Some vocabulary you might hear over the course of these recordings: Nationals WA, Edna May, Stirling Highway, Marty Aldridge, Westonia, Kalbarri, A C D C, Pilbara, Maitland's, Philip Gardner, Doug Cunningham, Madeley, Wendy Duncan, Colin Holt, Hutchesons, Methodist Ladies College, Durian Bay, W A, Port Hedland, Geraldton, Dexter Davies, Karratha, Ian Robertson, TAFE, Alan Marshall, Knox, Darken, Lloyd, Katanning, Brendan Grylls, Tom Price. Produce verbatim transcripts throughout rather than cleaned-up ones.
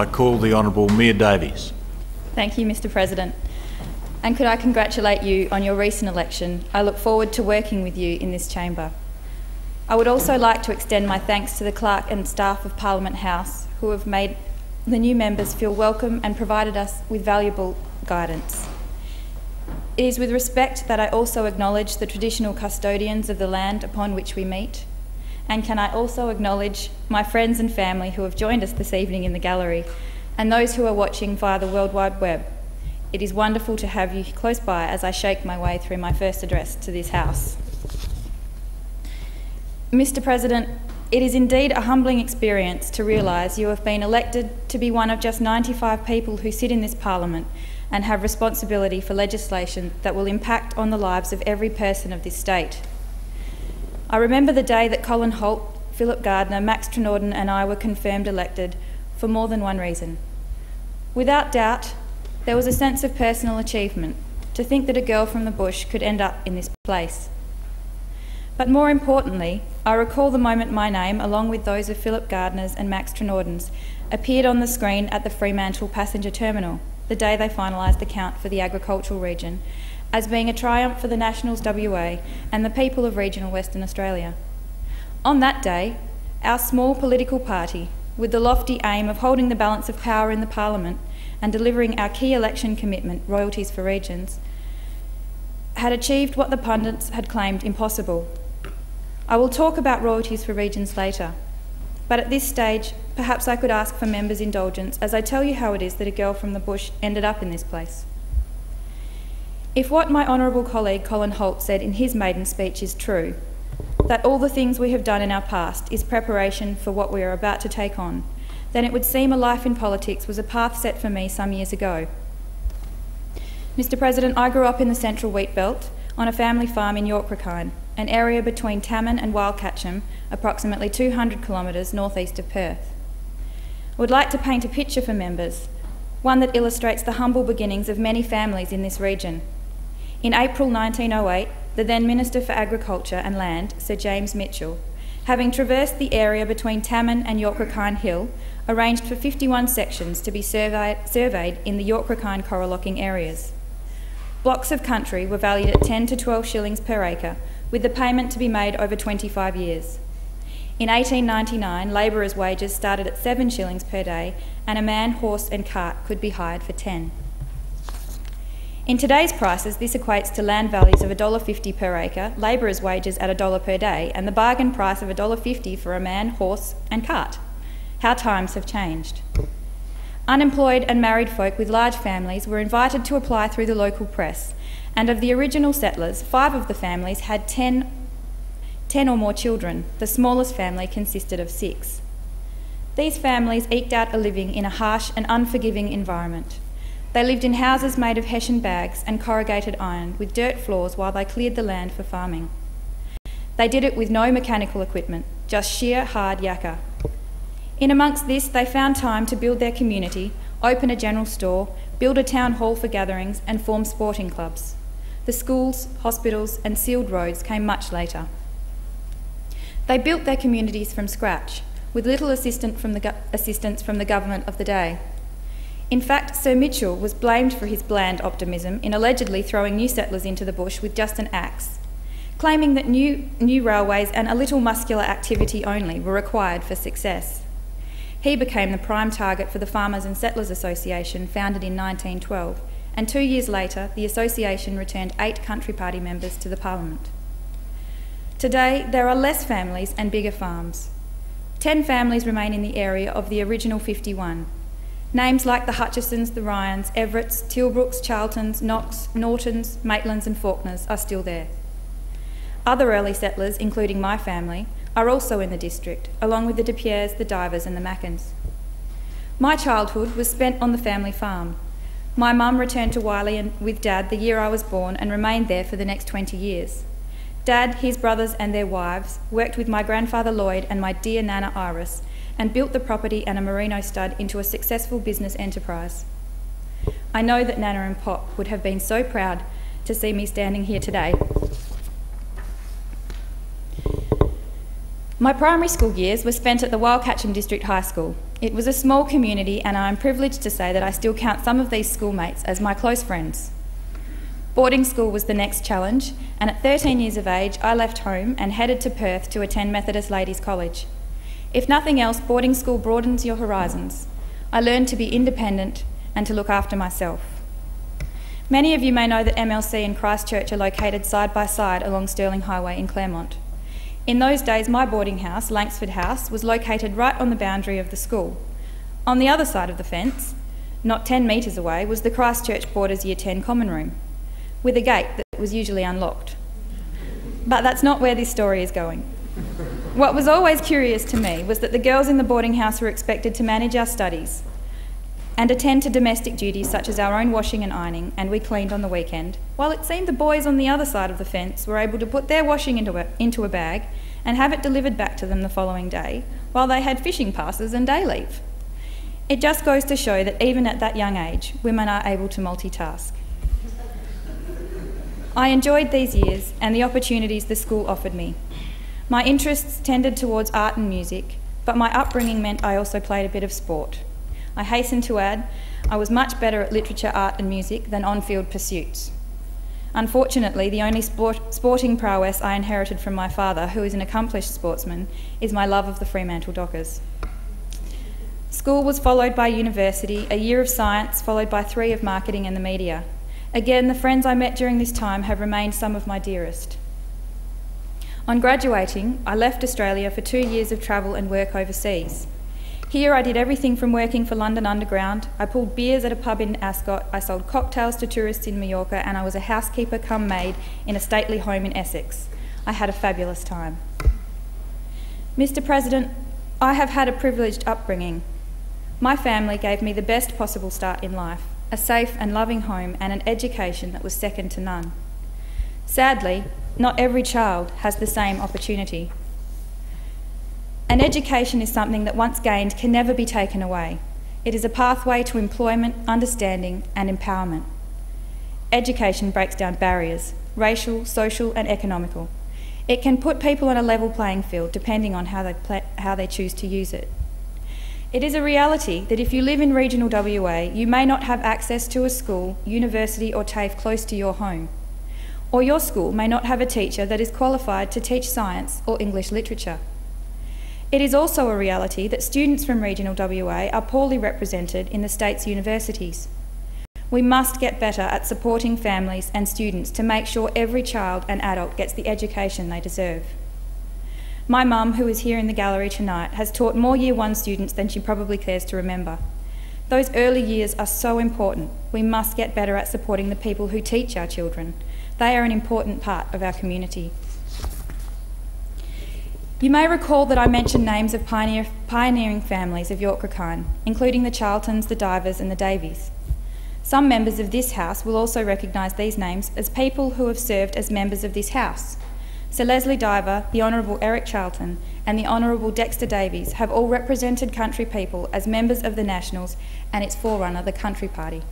I call the Honourable Mia Davies. Thank you, Mr President. And could I congratulate you on your recent election. I look forward to working with you in this chamber. I would also like to extend my thanks to the clerk and staff of Parliament House who have made the new members feel welcome and provided us with valuable guidance. It is with respect that I also acknowledge the traditional custodians of the land upon which we meet, and can I also acknowledge my friends and family who have joined us this evening in the gallery and those who are watching via the World Wide Web. It is wonderful to have you close by as I shake my way through my first address to this House. Mister President, it is indeed a humbling experience to realise you have been elected to be one of just ninety-five people who sit in this Parliament and have responsibility for legislation that will impact on the lives of every person of this state. I remember the day that Colin Holt, Philip Gardner, Max Trenorden and I were confirmed elected for more than one reason. Without doubt, there was a sense of personal achievement to think that a girl from the bush could end up in this place. But more importantly, I recall the moment my name, along with those of Philip Gardner's and Max Trenordens, appeared on the screen at the Fremantle Passenger Terminal the day they finalised the count for the Agricultural Region, as being a triumph for the Nationals W A and the people of regional Western Australia. On that day, our small political party, with the lofty aim of holding the balance of power in the Parliament and delivering our key election commitment, royalties for regions, had achieved what the pundits had claimed impossible. I will talk about royalties for regions later, but at this stage, perhaps I could ask for members' indulgence as I tell you how it is that a girl from the bush ended up in this place. If what my honourable colleague Colin Holt said in his maiden speech is true, that all the things we have done in our past is preparation for what we are about to take on, then it would seem a life in politics was a path set for me some years ago. Mister President, I grew up in the Central Wheatbelt on a family farm in Yorkrakine, an area between Tamman and Wildcatcham, approximately two hundred kilometres northeast of Perth. I would like to paint a picture for members, one that illustrates the humble beginnings of many families in this region. In April nineteen oh eight, the then Minister for Agriculture and Land, Sir James Mitchell, having traversed the area between Tamman and Yorkrakine Hill, arranged for fifty-one sections to be surveyed, surveyed in the Yorkrakine corallocking areas. Blocks of country were valued at ten to twelve shillings per acre, with the payment to be made over twenty-five years. In eighteen ninety-nine, labourers' wages started at seven shillings per day and a man, horse and cart could be hired for ten. In today's prices, this equates to land values of one dollar fifty per acre, labourers' wages at one dollar per day and the bargain price of one dollar fifty for a man, horse and cart. How times have changed. Unemployed and married folk with large families were invited to apply through the local press, and of the original settlers, five of the families had ten, ten or more children. The smallest family consisted of six. These families eked out a living in a harsh and unforgiving environment. They lived in houses made of hessian bags and corrugated iron with dirt floors while they cleared the land for farming. They did it with no mechanical equipment, just sheer hard yakka. In amongst this, they found time to build their community, open a general store, build a town hall for gatherings and form sporting clubs. The schools, hospitals and sealed roads came much later. They built their communities from scratch, with little assistance from the, assistance from the government of the day. In fact, Sir Mitchell was blamed for his bland optimism in allegedly throwing new settlers into the bush with just an axe, claiming that new, new railways and a little muscular activity only were required for success. He became the prime target for the Farmers and Settlers Association, founded in nineteen twelve, and two years later the association returned eight Country Party members to the Parliament. Today there are less families and bigger farms. Ten families remain in the area of the original fifty-one. Names like the Hutchesons, the Ryans, Everett's, Tilbrook's, Charlton's, Knox, Norton's, Maitland's and Faulkner's are still there. Other early settlers, including my family, are also in the district, along with the De Pierres, the Divers and the Mackens. My childhood was spent on the family farm. My mum returned to Wylie and with Dad the year I was born and remained there for the next twenty years. Dad, his brothers and their wives worked with my grandfather Lloyd and my dear Nana Iris and built the property and a merino stud into a successful business enterprise. I know that Nana and Pop would have been so proud to see me standing here today. My primary school years were spent at the Wildcatcham District High School, It was a small community, and I am privileged to say that I still count some of these schoolmates as my close friends. Boarding school was the next challenge, and at thirteen years of age I left home and headed to Perth to attend Methodist Ladies' College. If nothing else, boarding school broadens your horizons. I learned to be independent and to look after myself. Many of you may know that M L C and Christchurch are located side by side along Stirling Highway in Claremont. In those days, my boarding house, Langsford House, was located right on the boundary of the school. On the other side of the fence, not ten metres away, was the Christchurch Boarders Year ten common room, with a gate that was usually unlocked. But that's not where this story is going. What was always curious to me was that the girls in the boarding house were expected to manage our studies and attend to domestic duties such as our own washing and ironing, and we cleaned on the weekend, while it seemed the boys on the other side of the fence were able to put their washing into a, into a bag and have it delivered back to them the following day, while they had fishing passes and day leave. It just goes to show that even at that young age, women are able to multitask. I enjoyed these years and the opportunities the school offered me. My interests tended towards art and music, but my upbringing meant I also played a bit of sport. I hasten to add, I was much better at literature, art and music than on-field pursuits. Unfortunately, the only sport sporting prowess I inherited from my father, who is an accomplished sportsman, is my love of the Fremantle Dockers. School was followed by university, a year of science, followed by three of marketing and the media. Again, the friends I met during this time have remained some of my dearest. On graduating, I left Australia for two years of travel and work overseas. Here I did everything from working for London Underground, I pulled beers at a pub in Ascot, I sold cocktails to tourists in Mallorca, and I was a housekeeper cum maid in a stately home in Essex. I had a fabulous time. Mister President, I have had a privileged upbringing. My family gave me the best possible start in life, a safe and loving home and an education that was second to none. Sadly, not every child has the same opportunity. An education is something that once gained can never be taken away. It is a pathway to employment, understanding and empowerment. Education breaks down barriers, racial, social and economical. It can put people on a level playing field depending on how they, how they choose to use it. It is a reality that if you live in regional W A, you may not have access to a school, university or TAFE close to your home. Or your school may not have a teacher that is qualified to teach science or English literature. It is also a reality that students from regional W A are poorly represented in the state's universities. We must get better at supporting families and students to make sure every child and adult gets the education they deserve. My mum, who is here in the gallery tonight, has taught more Year One students than she probably cares to remember. Those early years are so important. We must get better at supporting the people who teach our children. They are an important part of our community. You may recall that I mentioned names of pioneer, pioneering families of Yorkrakine, including the Charltons, the Divers and the Davies. Some members of this House will also recognise these names as people who have served as members of this House. Sir Leslie Diver, the Honourable Eric Charlton and the Honourable Dexter Davies have all represented country people as members of the Nationals and its forerunner, the Country Party.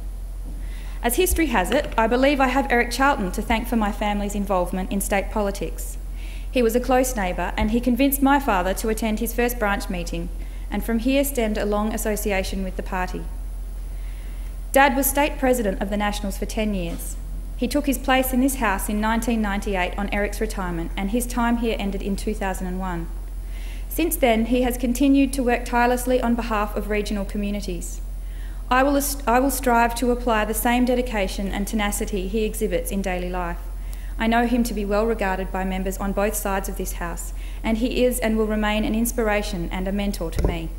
As history has it, I believe I have Eric Charlton to thank for my family's involvement in state politics. He was a close neighbour and he convinced my father to attend his first branch meeting, and from here stemmed a long association with the party. Dad was state president of the Nationals for ten years. He took his place in this House in nineteen ninety-eight on Eric's retirement, and his time here ended in two thousand one. Since then, he has continued to work tirelessly on behalf of regional communities. I will, I will strive to apply the same dedication and tenacity he exhibits in daily life. I know him to be well regarded by members on both sides of this House, and he is and will remain an inspiration and a mentor to me.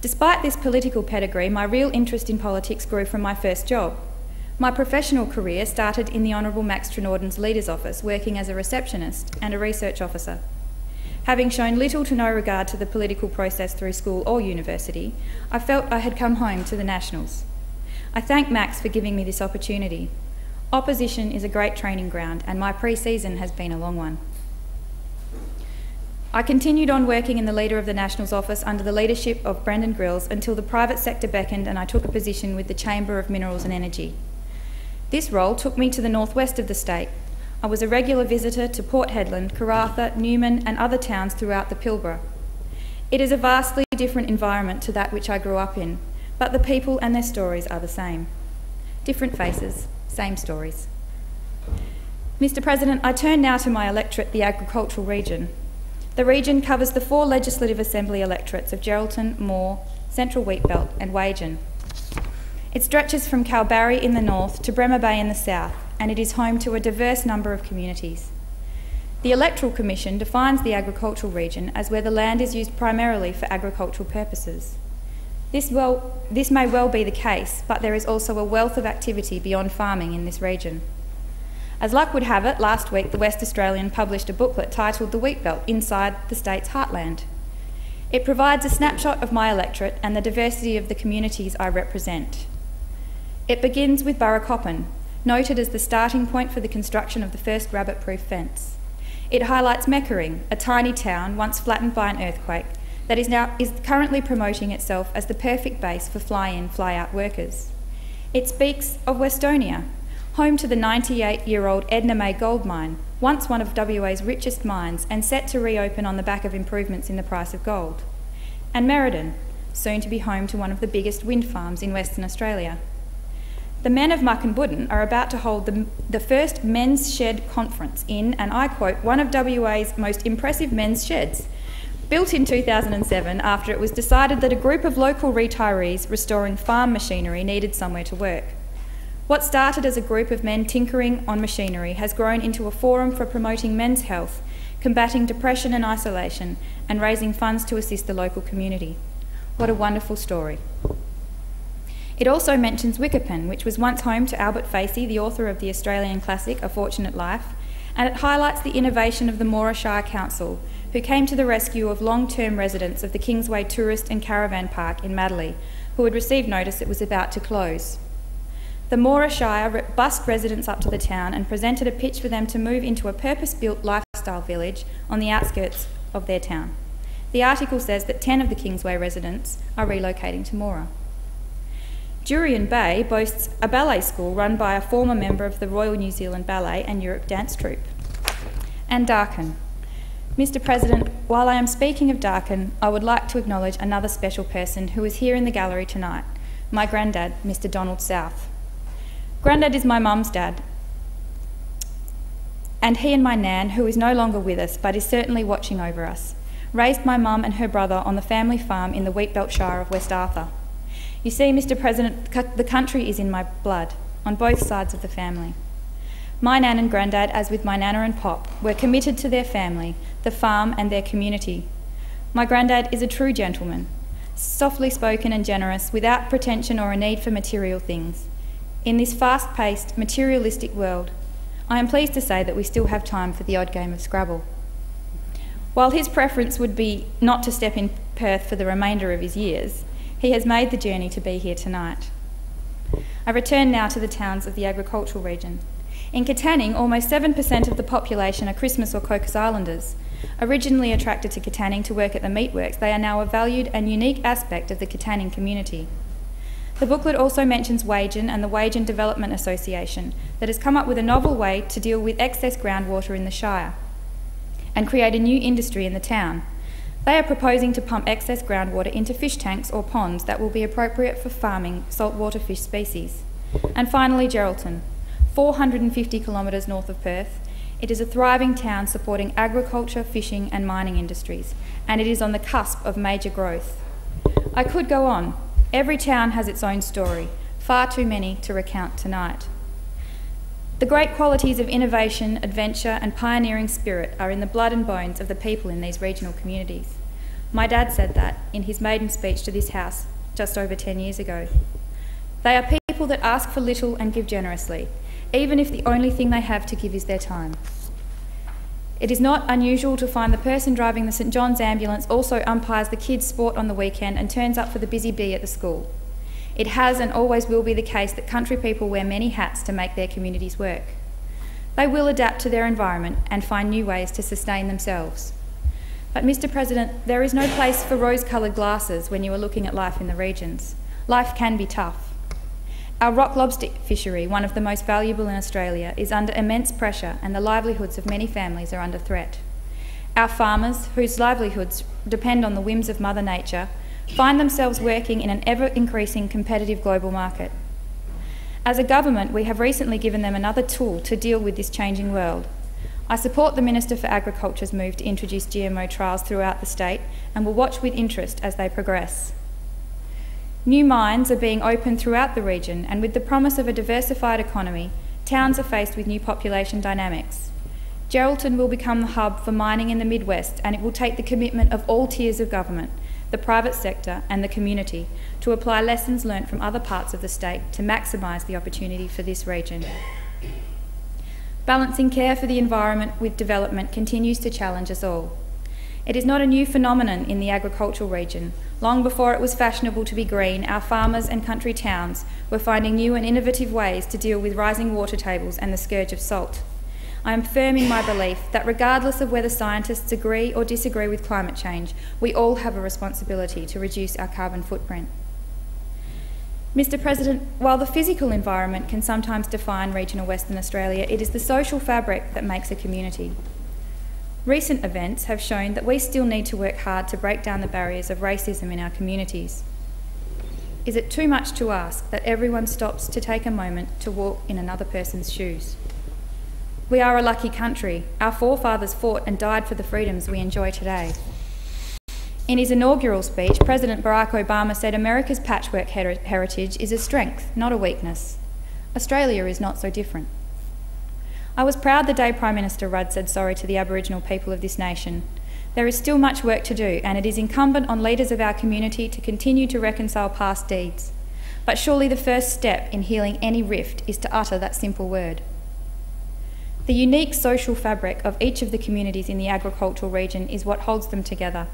Despite this political pedigree, my real interest in politics grew from my first job. My professional career started in the Honourable Max Trenorden's Leader's Office, working as a receptionist and a research officer. Having shown little to no regard to the political process through school or university, I felt I had come home to the Nationals. I thank Max for giving me this opportunity. Opposition is a great training ground, and my pre-season has been a long one. I continued on working in the Leader of the Nationals office under the leadership of Brendan Grylls until the private sector beckoned and I took a position with the Chamber of Minerals and Energy. This role took me to the northwest of the state. I was a regular visitor to Port Hedland, Karratha, Newman and other towns throughout the Pilbara. It is a vastly different environment to that which I grew up in, but the people and their stories are the same. Different faces, same stories. Mister President, I turn now to my electorate, the Agricultural Region. The region covers the four Legislative Assembly electorates of Geraldton, Moore, Central Wheatbelt and Wagin. It stretches from Kalbarri in the north to Bremer Bay in the south, and it is home to a diverse number of communities. The Electoral Commission defines the agricultural region as where the land is used primarily for agricultural purposes. This, well, this may well be the case, but there is also a wealth of activity beyond farming in this region. As luck would have it, last week the West Australian published a booklet titled The Wheatbelt Inside the State's Heartland. It provides a snapshot of my electorate and the diversity of the communities I represent. It begins with Burra Coppin, noted as the starting point for the construction of the first rabbit-proof fence. It highlights Meckering, a tiny town once flattened by an earthquake that is now is currently promoting itself as the perfect base for fly-in, fly-out workers. It speaks of Westonia, home to the ninety-eight-year-old Edna May gold mine, once one of W A's richest mines and set to reopen on the back of improvements in the price of gold. And Meriden, soon to be home to one of the biggest wind farms in Western Australia. The men of Muckinbudden are about to hold the, the first men's shed conference in, and I quote, one of W A's most impressive men's sheds, built in two thousand seven after it was decided that a group of local retirees restoring farm machinery needed somewhere to work. What started as a group of men tinkering on machinery has grown into a forum for promoting men's health, combating depression and isolation, and raising funds to assist the local community. What a wonderful story. It also mentions Wickepen, which was once home to Albert Facey, the author of the Australian classic A Fortunate Life, and it highlights the innovation of the Moora Shire Council, who came to the rescue of long-term residents of the Kingsway Tourist and Caravan Park in Madeley, who had received notice it was about to close. The Moora Shire bussed residents up to the town and presented a pitch for them to move into a purpose-built lifestyle village on the outskirts of their town. The article says that ten of the Kingsway residents are relocating to Moora. Durian Bay boasts a ballet school run by a former member of the Royal New Zealand Ballet and Europe Dance Troupe. And Darken. Mister President, while I am speaking of Darken, I would like to acknowledge another special person who is here in the gallery tonight, my granddad, Mister Donald South. Granddad is my mum's dad, and he and my nan, who is no longer with us but is certainly watching over us, raised my mum and her brother on the family farm in the Wheatbelt Shire of West Arthur. You see, Mister President, the country is in my blood, on both sides of the family. My nan and granddad, as with my nana and pop, were committed to their family, the farm and their community. My granddad is a true gentleman, softly spoken and generous, without pretension or a need for material things. In this fast-paced, materialistic world, I am pleased to say that we still have time for the odd game of Scrabble. While his preference would be not to step in Perth for the remainder of his years, he has made the journey to be here tonight. I return now to the towns of the agricultural region. In Katanning, almost seven percent of the population are Christmas or Cocos Islanders. Originally attracted to Katanning to work at the meatworks, they are now a valued and unique aspect of the Katanning community. The booklet also mentions Wagin and the Wagin Development Association that has come up with a novel way to deal with excess groundwater in the Shire and create a new industry in the town. They are proposing to pump excess groundwater into fish tanks or ponds that will be appropriate for farming saltwater fish species. And finally, Geraldton, four hundred fifty kilometres north of Perth. It is a thriving town supporting agriculture, fishing and mining industries, and it is on the cusp of major growth. I could go on. Every town has its own story, far too many to recount tonight. The great qualities of innovation, adventure and pioneering spirit are in the blood and bones of the people in these regional communities. My dad said that in his maiden speech to this house just over ten years ago. They are people that ask for little and give generously, even if the only thing they have to give is their time. It is not unusual to find the person driving the St John's ambulance also umpires the kids' sport on the weekend and turns up for the busy bee at the school. It has and always will be the case that country people wear many hats to make their communities work. They will adapt to their environment and find new ways to sustain themselves. But Mister President, there is no place for rose-coloured glasses when you are looking at life in the regions. Life can be tough. Our rock lobster fishery, one of the most valuable in Australia, is under immense pressure and the livelihoods of many families are under threat. Our farmers, whose livelihoods depend on the whims of Mother Nature, find themselves working in an ever-increasing competitive global market. As a government, we have recently given them another tool to deal with this changing world. I support the Minister for Agriculture's move to introduce G M O trials throughout the state and will watch with interest as they progress. New mines are being opened throughout the region, and with the promise of a diversified economy, towns are faced with new population dynamics. Geraldton will become the hub for mining in the Midwest, and it will take the commitment of all tiers of government, the private sector and the community, to apply lessons learnt from other parts of the state to maximise the opportunity for this region. Balancing care for the environment with development continues to challenge us all. It is not a new phenomenon in the agricultural region. Long before it was fashionable to be green, our farmers and country towns were finding new and innovative ways to deal with rising water tables and the scourge of salt. I am firm in my belief that regardless of whether scientists agree or disagree with climate change, we all have a responsibility to reduce our carbon footprint. Mister President, while the physical environment can sometimes define regional Western Australia, it is the social fabric that makes a community. Recent events have shown that we still need to work hard to break down the barriers of racism in our communities. Is it too much to ask that everyone stops to take a moment to walk in another person's shoes? We are a lucky country. Our forefathers fought and died for the freedoms we enjoy today. In his inaugural speech, President Barack Obama said America's patchwork her- heritage is a strength, not a weakness. Australia is not so different. I was proud the day Prime Minister Rudd said sorry to the Aboriginal people of this nation. There is still much work to do, and it is incumbent on leaders of our community to continue to reconcile past deeds. But surely the first step in healing any rift is to utter that simple word. The unique social fabric of each of the communities in the agricultural region is what holds them together.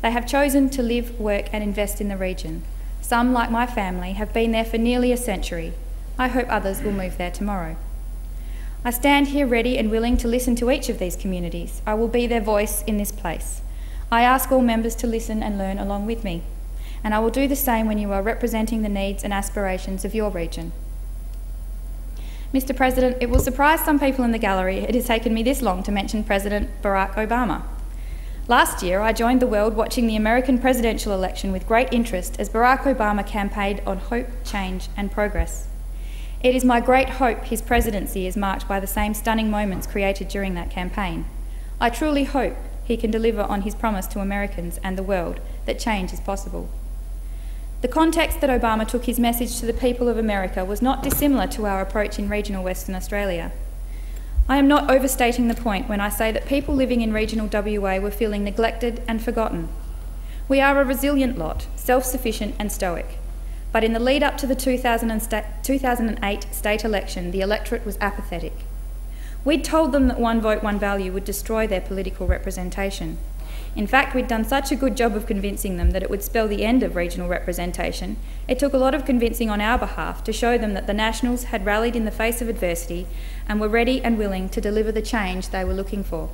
They have chosen to live, work and invest in the region. Some, like my family, have been there for nearly a century. I hope others will move there tomorrow. I stand here ready and willing to listen to each of these communities. I will be their voice in this place. I ask all members to listen and learn along with me, and I will do the same when you are representing the needs and aspirations of your region. Mister President, it will surprise some people in the gallery it has taken me this long to mention President Barack Obama. Last year, I joined the world watching the American presidential election with great interest as Barack Obama campaigned on hope, change and progress. It is my great hope his presidency is marked by the same stunning moments created during that campaign. I truly hope he can deliver on his promise to Americans and the world that change is possible. The context that Obama took his message to the people of America was not dissimilar to our approach in regional Western Australia. I am not overstating the point when I say that people living in regional W A were feeling neglected and forgotten. We are a resilient lot, self-sufficient and stoic. But in the lead up to the two thousand eight state election, the electorate was apathetic. We'd told them that one vote, one value would destroy their political representation. In fact, we'd done such a good job of convincing them that it would spell the end of regional representation. It took a lot of convincing on our behalf to show them that the Nationals had rallied in the face of adversity and were ready and willing to deliver the change they were looking for.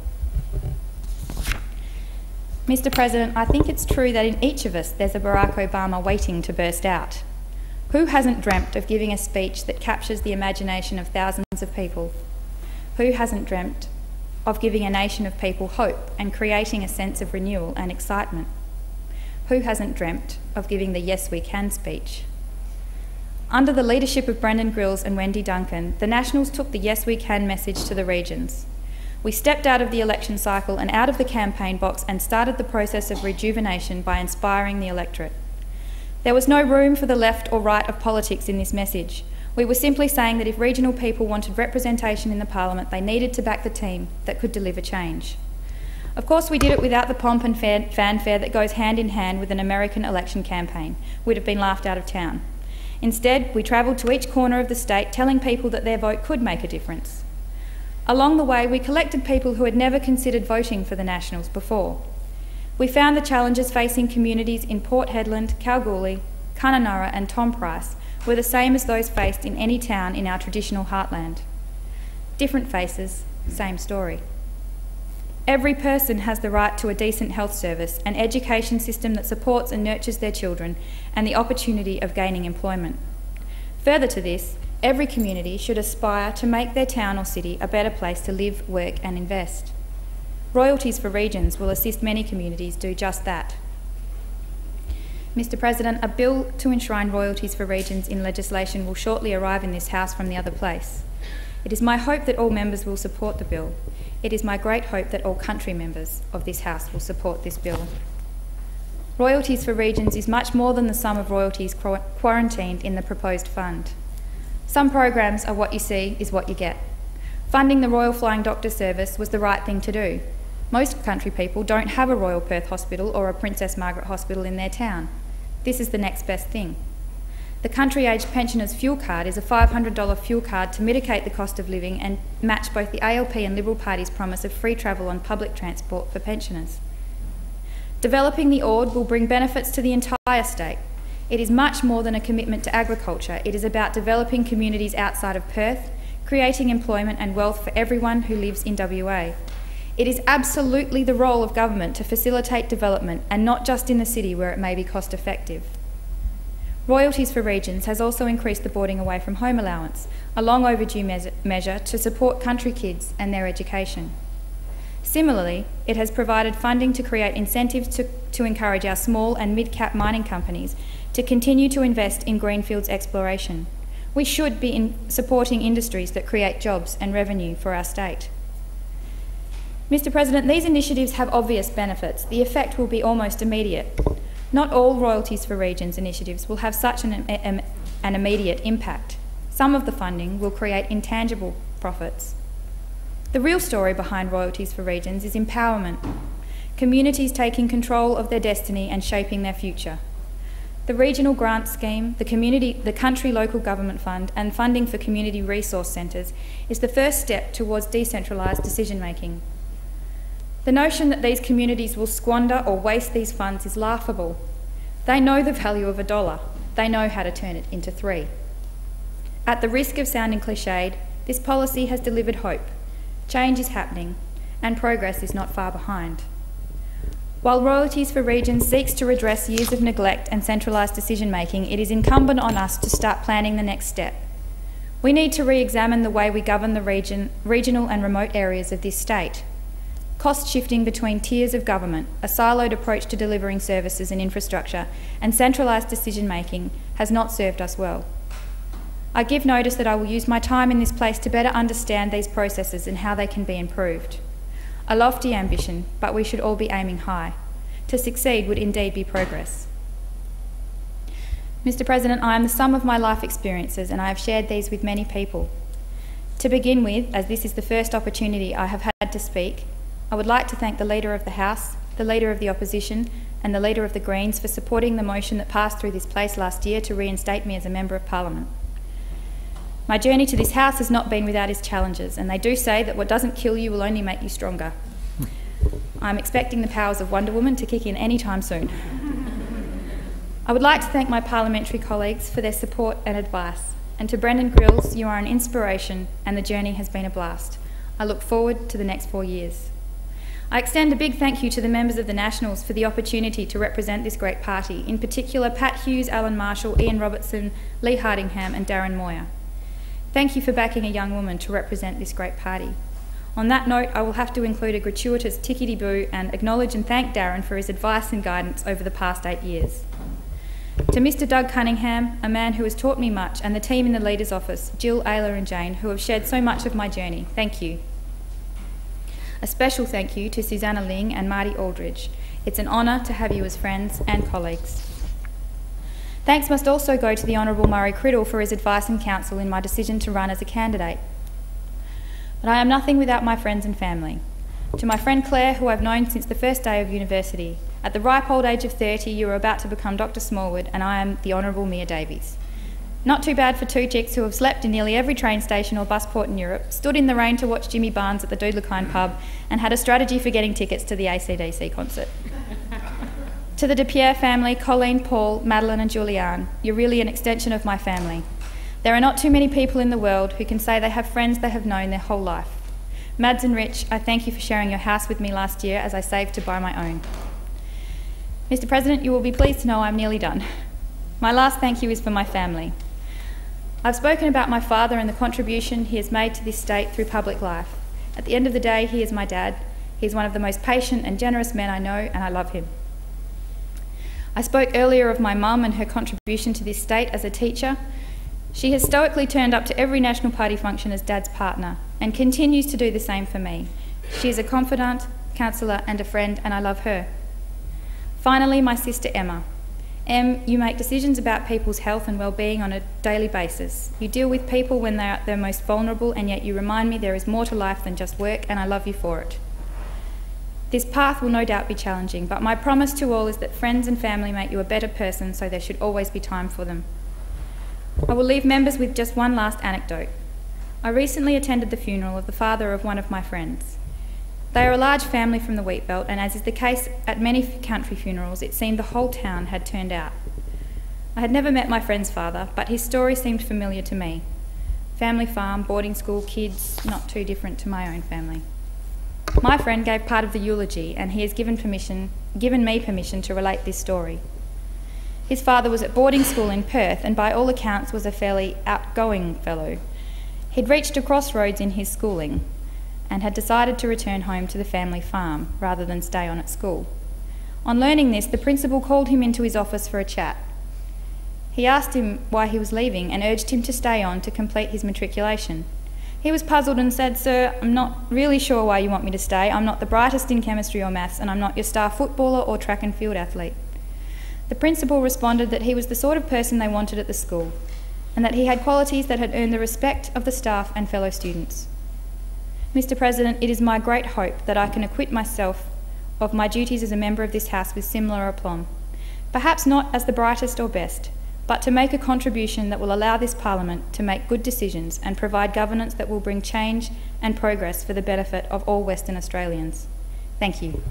Mister President, I think it's true that in each of us there's a Barack Obama waiting to burst out. Who hasn't dreamt of giving a speech that captures the imagination of thousands of people? Who hasn't dreamt of giving a nation of people hope and creating a sense of renewal and excitement? Who hasn't dreamt of giving the Yes We Can speech? Under the leadership of Brendan Grylls and Wendy Duncan, the Nationals took the Yes We Can message to the regions. We stepped out of the election cycle and out of the campaign box and started the process of rejuvenation by inspiring the electorate. There was no room for the left or right of politics in this message. We were simply saying that if regional people wanted representation in the Parliament, they needed to back the team that could deliver change. Of course, we did it without the pomp and fanfare that goes hand in hand with an American election campaign. We'd have been laughed out of town. Instead, we travelled to each corner of the state telling people that their vote could make a difference. Along the way, we collected people who had never considered voting for the Nationals before. We found the challenges facing communities in Port Hedland, Kalgoorlie, Kununurra and Tom Price were the same as those faced in any town in our traditional heartland. Different faces, same story. Every person has the right to a decent health service, an education system that supports and nurtures their children, and the opportunity of gaining employment. Further to this, every community should aspire to make their town or city a better place to live, work and invest. Royalties for regions will assist many communities do just that. Mister President, a bill to enshrine royalties for regions in legislation will shortly arrive in this House from the other place. It is my hope that all members will support the bill. It is my great hope that all country members of this House will support this bill. Royalties for regions is much more than the sum of royalties qu- quarantined in the proposed fund. Some programs are what you see is what you get. Funding the Royal Flying Doctor Service was the right thing to do. Most country people don't have a Royal Perth Hospital or a Princess Margaret Hospital in their town. This is the next best thing. The country-aged pensioners' fuel card is a five hundred dollar fuel card to mitigate the cost of living and match both the A L P and Liberal Party's promise of free travel on public transport for pensioners. Developing the Ord will bring benefits to the entire state. It is much more than a commitment to agriculture. It is about developing communities outside of Perth, creating employment and wealth for everyone who lives in W A. It is absolutely the role of government to facilitate development, and not just in the city where it may be cost effective. Royalties for regions has also increased the boarding away from home allowance, a long overdue me- measure to support country kids and their education. Similarly, it has provided funding to create incentives to, to encourage our small and mid-cap mining companies to continue to invest in greenfields exploration. We should be in supporting industries that create jobs and revenue for our state. Mister President, these initiatives have obvious benefits. The effect will be almost immediate. Not all Royalties for Regions initiatives will have such an, um, an immediate impact. Some of the funding will create intangible profits. The real story behind Royalties for Regions is empowerment. Communities taking control of their destiny and shaping their future. The Regional Grant Scheme, the, community, the Country Local Government Fund and funding for community resource centres is the first step towards decentralised decision making. The notion that these communities will squander or waste these funds is laughable. They know the value of a dollar. They know how to turn it into three. At the risk of sounding cliched, this policy has delivered hope. Change is happening, and progress is not far behind. While Royalties for Regions seeks to redress years of neglect and centralised decision making, it is incumbent on us to start planning the next step. We need to re-examine the way we govern the region, regional and remote areas of this state. Cost shifting between tiers of government, a siloed approach to delivering services and infrastructure, and centralised decision making has not served us well. I give notice that I will use my time in this place to better understand these processes and how they can be improved. A lofty ambition, but we should all be aiming high. To succeed would indeed be progress. Mister President, I am the sum of my life experiences and I have shared these with many people. To begin with, as this is the first opportunity I have had to speak, I would like to thank the Leader of the House, the Leader of the Opposition and the Leader of the Greens for supporting the motion that passed through this place last year to reinstate me as a Member of Parliament. My journey to this House has not been without its challenges, and they do say that what doesn't kill you will only make you stronger. I'm expecting the powers of Wonder Woman to kick in any time soon. I would like to thank my parliamentary colleagues for their support and advice, and to Brendan Grylls, you are an inspiration and the journey has been a blast. I look forward to the next four years. I extend a big thank you to the members of the Nationals for the opportunity to represent this great party, in particular Pat Hughes, Alan Marshall, Ian Robertson, Lee Hardingham and Darren Moyer. Thank you for backing a young woman to represent this great party. On that note, I will have to include a gratuitous tickety-boo and acknowledge and thank Darren for his advice and guidance over the past eight years. To Mister Doug Cunningham, a man who has taught me much, and the team in the Leader's Office, Jill, Ayla and Jane, who have shared so much of my journey, thank you. A special thank you to Susanna Ling and Marty Aldridge. It's an honour to have you as friends and colleagues. Thanks must also go to the Honourable Murray Criddle for his advice and counsel in my decision to run as a candidate. But I am nothing without my friends and family. To my friend Claire, who I've known since the first day of university. At the ripe old age of thirty, you are about to become Doctor Smallwood, and I am the Honourable Mia Davies. Not too bad for two chicks who have slept in nearly every train station or bus port in Europe, stood in the rain to watch Jimmy Barnes at the Doodlakine pub, and had a strategy for getting tickets to the A C D C concert. To the De Pierres family, Colleen, Paul, Madeline and Julianne, you're really an extension of my family. There are not too many people in the world who can say they have friends they have known their whole life. Mads and Rich, I thank you for sharing your house with me last year as I saved to buy my own. Mister President, you will be pleased to know I'm nearly done. My last thank you is for my family. I've spoken about my father and the contribution he has made to this state through public life. At the end of the day, he is my dad. He's one of the most patient and generous men I know, and I love him. I spoke earlier of my mum and her contribution to this state as a teacher. She has stoically turned up to every National Party function as Dad's partner and continues to do the same for me. She is a confidant, counsellor and a friend, and I love her. Finally, my sister Emma. Em, you make decisions about people's health and well-being on a daily basis. You deal with people when they are at their most vulnerable, and yet you remind me there is more to life than just work, and I love you for it. This path will no doubt be challenging, but my promise to all is that friends and family make you a better person, so there should always be time for them. I will leave members with just one last anecdote. I recently attended the funeral of the father of one of my friends. They are a large family from the Wheatbelt, and as is the case at many country funerals, it seemed the whole town had turned out. I had never met my friend's father, but his story seemed familiar to me. Family farm, boarding school, kids, not too different to my own family. My friend gave part of the eulogy, and he has given permission, given me permission to relate this story. His father was at boarding school in Perth, and by all accounts was a fairly outgoing fellow. He'd reached a crossroads in his schooling and had decided to return home to the family farm rather than stay on at school. On learning this, the principal called him into his office for a chat. He asked him why he was leaving and urged him to stay on to complete his matriculation. He was puzzled and said, "Sir, I'm not really sure why you want me to stay. I'm not the brightest in chemistry or maths, and I'm not your star footballer or track and field athlete." The principal responded that he was the sort of person they wanted at the school, and that he had qualities that had earned the respect of the staff and fellow students. "Mister President, it is my great hope that I can acquit myself of my duties as a member of this House with similar aplomb, perhaps not as the brightest or best, but to make a contribution that will allow this Parliament to make good decisions and provide governance that will bring change and progress for the benefit of all Western Australians. Thank you."